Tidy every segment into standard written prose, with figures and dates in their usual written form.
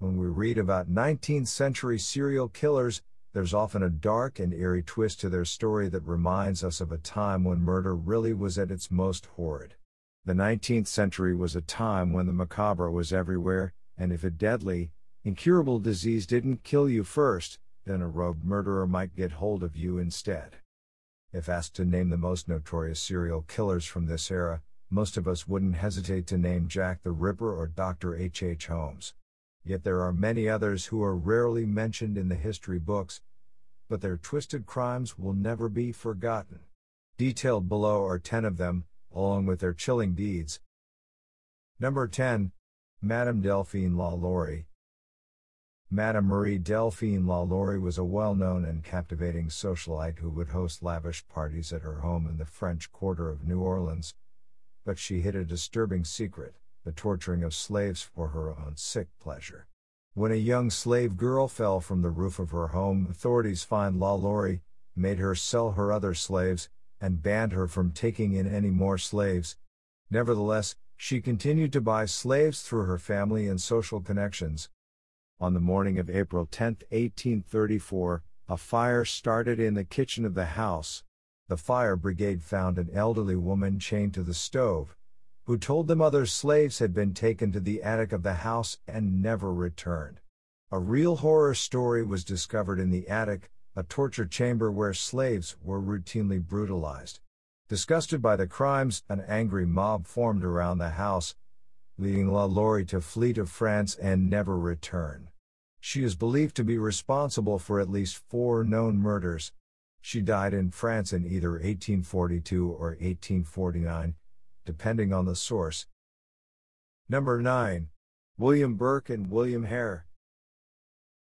When we read about 19th century serial killers, there's often a dark and eerie twist to their story that reminds us of a time when murder really was at its most horrid. The 19th century was a time when the macabre was everywhere, and if a deadly, incurable disease didn't kill you first, then a rogue murderer might get hold of you instead. If asked to name the most notorious serial killers from this era, most of us wouldn't hesitate to name Jack the Ripper or Dr. H.H. Holmes. Yet there are many others who are rarely mentioned in the history books, but their twisted crimes will never be forgotten. Detailed below are 10 of them, along with their chilling deeds. Number 10. Madame Delphine LaLaurie. Madame Marie Delphine LaLaurie was a well-known and captivating socialite who would host lavish parties at her home in the French Quarter of New Orleans, but she hid a disturbing secret: the torturing of slaves for her own sick pleasure. When a young slave girl fell from the roof of her home, authorities found LaLaurie, made her sell her other slaves, and banned her from taking in any more slaves. Nevertheless, she continued to buy slaves through her family and social connections. On the morning of April 10, 1834, a fire started in the kitchen of the house. The fire brigade found an elderly woman chained to the stove, who told them other slaves had been taken to the attic of the house and never returned. A real horror story was discovered in the attic, a torture chamber where slaves were routinely brutalized. Disgusted by the crimes, an angry mob formed around the house, leading LaLaurie to flee to France and never return. She is believed to be responsible for at least 4 known murders. She died in France in either 1842 or 1849, depending on the source. Number 9. William Burke and William Hare.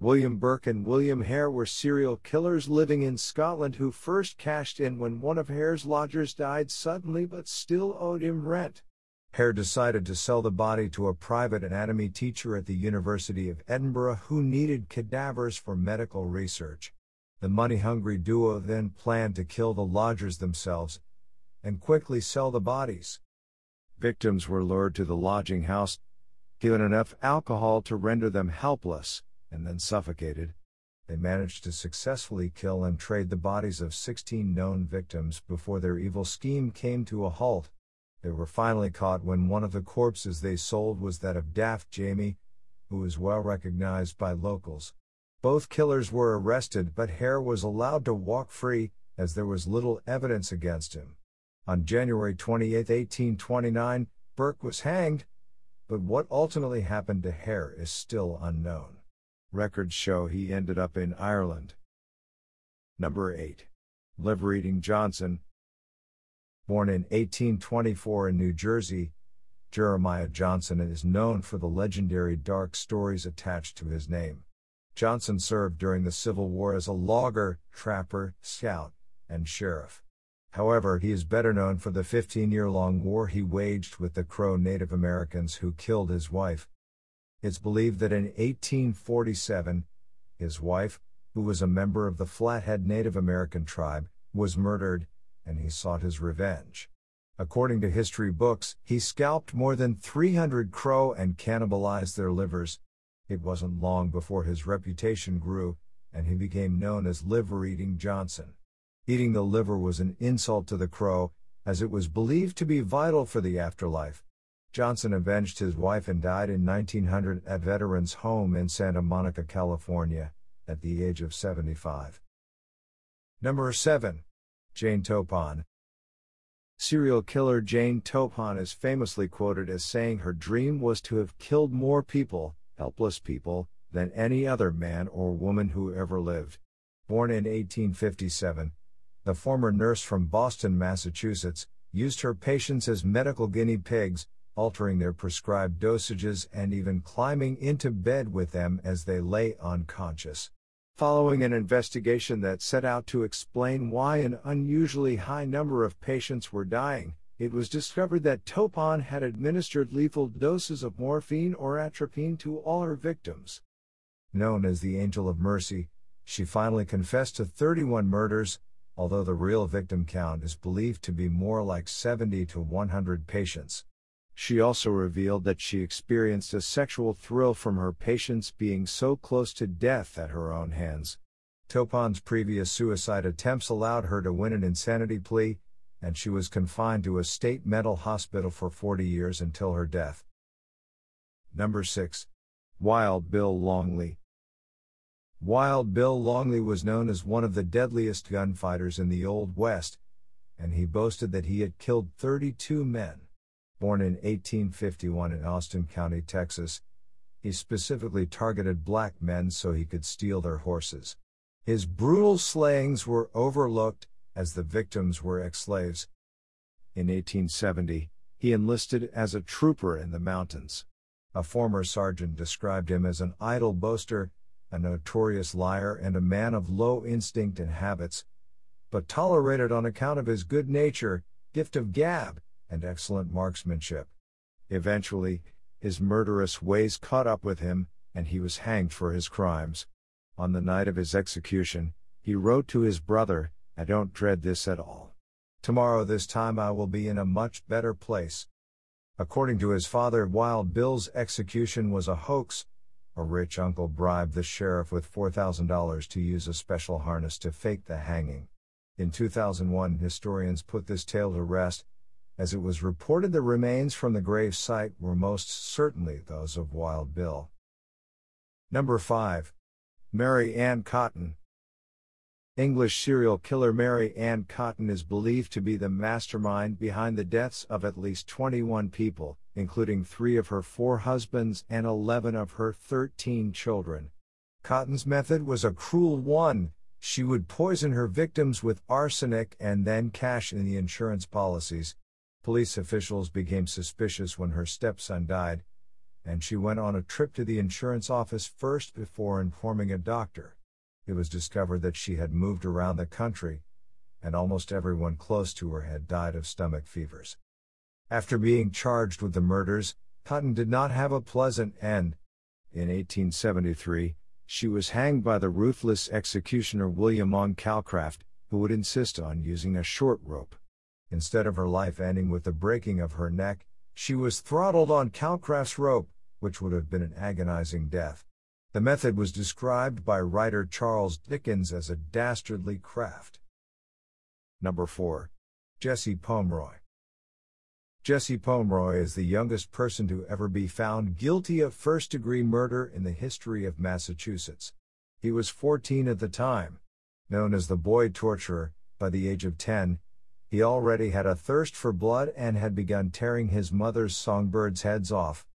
William Burke and William Hare were serial killers living in Scotland who first cashed in when one of Hare's lodgers died suddenly but still owed him rent. Hare decided to sell the body to a private anatomy teacher at the University of Edinburgh who needed cadavers for medical research. The money-hungry duo then planned to kill the lodgers themselves and quickly sell the bodies. Victims were lured to the lodging house, given enough alcohol to render them helpless, and then suffocated. They managed to successfully kill and trade the bodies of 16 known victims before their evil scheme came to a halt. They were finally caught when one of the corpses they sold was that of Daft Jamie, who was well recognized by locals. Both killers were arrested, but Hare was allowed to walk free, as there was little evidence against him. On January 28, 1829, Burke was hanged, but what ultimately happened to Hare is still unknown. Records show he ended up in Ireland. Number 8. Liver-Eating Johnson. Born in 1824 in New Jersey, Jeremiah Johnson is known for the legendary dark stories attached to his name. Johnson served during the Civil War as a logger, trapper, scout, and sheriff. However, he is better known for the 15-year-long war he waged with the Crow Native Americans who killed his wife. It's believed that in 1847, his wife, who was a member of the Flathead Native American tribe, was murdered, and he sought his revenge. According to history books, he scalped more than 300 Crow and cannibalized their livers. It wasn't long before his reputation grew, and he became known as Liver-Eating Johnson. Eating the liver was an insult to the Crow, as it was believed to be vital for the afterlife. Johnson avenged his wife and died in 1900 at Veterans Home in Santa Monica, California, at the age of 75. Number 7. Jane Toppan. Serial killer Jane Toppan is famously quoted as saying her dream was to have killed more people, helpless people, than any other man or woman who ever lived. Born in 1857, the former nurse from Boston, Massachusetts, used her patients as medical guinea pigs, altering their prescribed dosages and even climbing into bed with them as they lay unconscious. Following an investigation that set out to explain why an unusually high number of patients were dying, it was discovered that Toppan had administered lethal doses of morphine or atropine to all her victims. Known as the Angel of Mercy, she finally confessed to 31 murders, although the real victim count is believed to be more like 70 to 100 patients. She also revealed that she experienced a sexual thrill from her patients being so close to death at her own hands. Toppan's previous suicide attempts allowed her to win an insanity plea, and she was confined to a state mental hospital for 40 years until her death. Number 6. Wild Bill Longley. Wild Bill Longley was known as one of the deadliest gunfighters in the Old West, and he boasted that he had killed 32 men. Born in 1851 in Austin County, Texas, he specifically targeted black men so he could steal their horses. His brutal slayings were overlooked, as the victims were ex-slaves. In 1870, he enlisted as a trooper in the mountains. A former sergeant described him as an idle boaster, a notorious liar, and a man of low instinct and habits, but tolerated on account of his good nature, gift of gab, and excellent marksmanship. Eventually, his murderous ways caught up with him, and he was hanged for his crimes. On the night of his execution, he wrote to his brother, "I don't dread this at all. Tomorrow this time I will be in a much better place." According to his father, Wild Bill's execution was a hoax. A rich uncle bribed the sheriff with $4,000 to use a special harness to fake the hanging. In 2001, historians put this tale to rest, as it was reported the remains from the grave site were most certainly those of Wild Bill. Number 5. Mary Ann Cotton. English serial killer Mary Ann Cotton is believed to be the mastermind behind the deaths of at least 21 people, including 3 of her 4 husbands and 11 of her 13 children. Cotton's method was a cruel one. She would poison her victims with arsenic and then cash in the insurance policies. Police officials became suspicious when her stepson died, and she went on a trip to the insurance office first before informing a doctor. It was discovered that she had moved around the country, and almost everyone close to her had died of stomach fevers. After being charged with the murders, Cotton did not have a pleasant end. In 1873, she was hanged by the ruthless executioner William on Calcraft, who would insist on using a short rope. Instead of her life ending with the breaking of her neck, she was throttled on Calcraft's rope, which would have been an agonizing death. The method was described by writer Charles Dickens as a dastardly craft. Number 4. Jesse Pomeroy. Jesse Pomeroy is the youngest person to ever be found guilty of first-degree murder in the history of Massachusetts. He was 14 at the time. Known as the boy torturer, by the age of 10, he already had a thirst for blood and had begun tearing his mother's songbirds' heads off.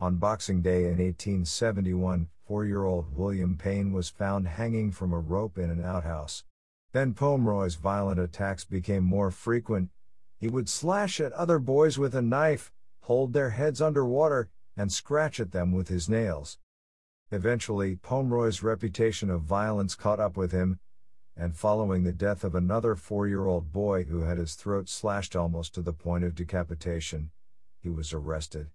On Boxing Day in 1871, 4-year-old William Payne was found hanging from a rope in an outhouse. Then Pomeroy's violent attacks became more frequent. He would slash at other boys with a knife, hold their heads underwater, and scratch at them with his nails. Eventually, Pomeroy's reputation of violence caught up with him, and following the death of another 4-year-old boy who had his throat slashed almost to the point of decapitation, he was arrested.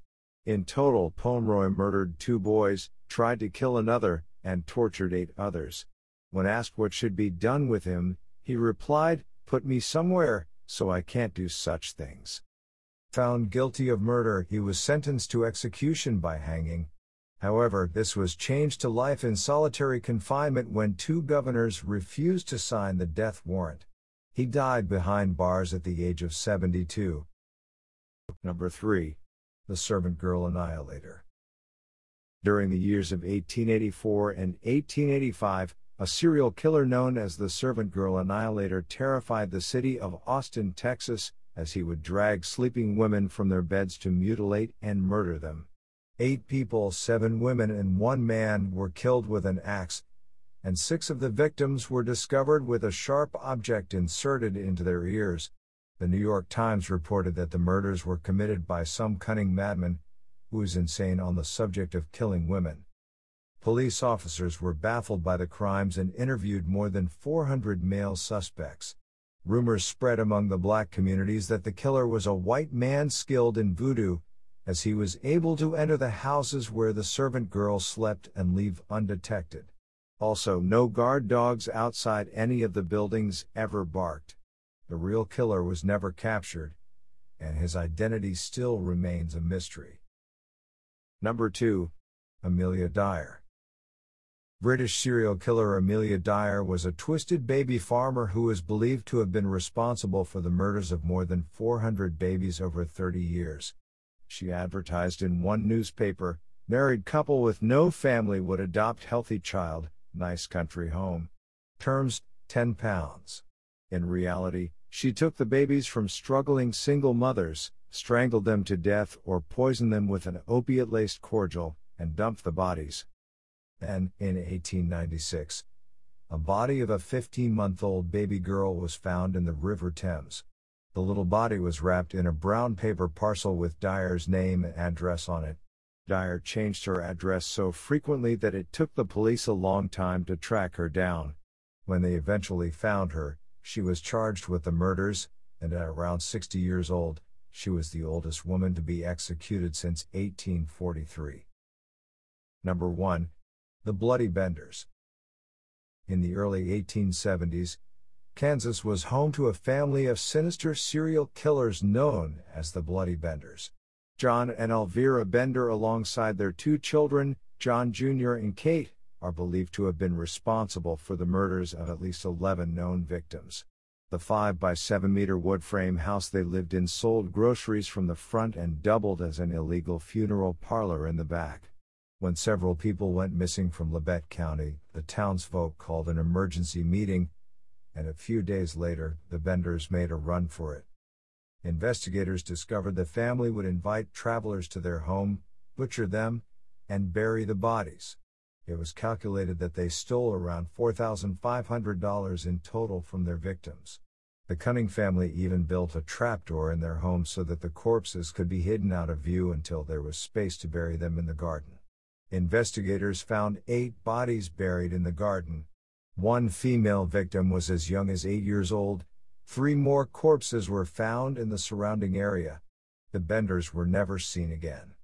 In total, Pomeroy murdered 2 boys, tried to kill another, and tortured 8 others. When asked what should be done with him, he replied, "Put me somewhere, so I can't do such things." Found guilty of murder, he was sentenced to execution by hanging. However, this was changed to life in solitary confinement when 2 governors refused to sign the death warrant. He died behind bars at the age of 72. Number 3. The Servant Girl Annihilator. During the years of 1884 and 1885, a serial killer known as the Servant Girl Annihilator terrified the city of Austin, Texas, as he would drag sleeping women from their beds to mutilate and murder them. 8 people, 7 women and 1 man, were killed with an axe, and 6 of the victims were discovered with a sharp object inserted into their ears. The New York Times reported that the murders were committed by some cunning madman who was insane on the subject of killing women. Police officers were baffled by the crimes and interviewed more than 400 male suspects. Rumors spread among the black communities that the killer was a white man skilled in voodoo, as he was able to enter the houses where the servant girl slept and leave undetected. Also, no guard dogs outside any of the buildings ever barked. The real killer was never captured, and his identity still remains a mystery. Number 2. Amelia Dyer. British serial killer Amelia Dyer was a twisted baby farmer who is believed to have been responsible for the murders of more than 400 babies over 30 years. She advertised in one newspaper, "Married couple with no family would adopt healthy child, nice country home. Terms, £10. In reality, she took the babies from struggling single mothers, strangled them to death or poisoned them with an opiate-laced cordial, and dumped the bodies. Then, in 1896, a body of a 15-month-old baby girl was found in the River Thames. The little body was wrapped in a brown paper parcel with Dyer's name and address on it. Dyer changed her address so frequently that it took the police a long time to track her down. When they eventually found her, she was charged with the murders, and at around 60 years old, she was the oldest woman to be executed since 1843. Number 1. The Bloody Benders. In the early 1870s, Kansas was home to a family of sinister serial killers known as the Bloody Benders. John and Alvira Bender, alongside their two children, John Jr. and Kate, are believed to have been responsible for the murders of at least 11 known victims. The 5-by-7-meter wood frame house they lived in sold groceries from the front and doubled as an illegal funeral parlor in the back. When several people went missing from Labette County, the townsfolk called an emergency meeting, and a few days later, the Benders made a run for it. Investigators discovered the family would invite travelers to their home, butcher them, and bury the bodies. It was calculated that they stole around $4,500 in total from their victims. The Cunning family even built a trapdoor in their home so that the corpses could be hidden out of view until there was space to bury them in the garden. Investigators found 8 bodies buried in the garden. One female victim was as young as 8 years old. 3 more corpses were found in the surrounding area. The Benders were never seen again.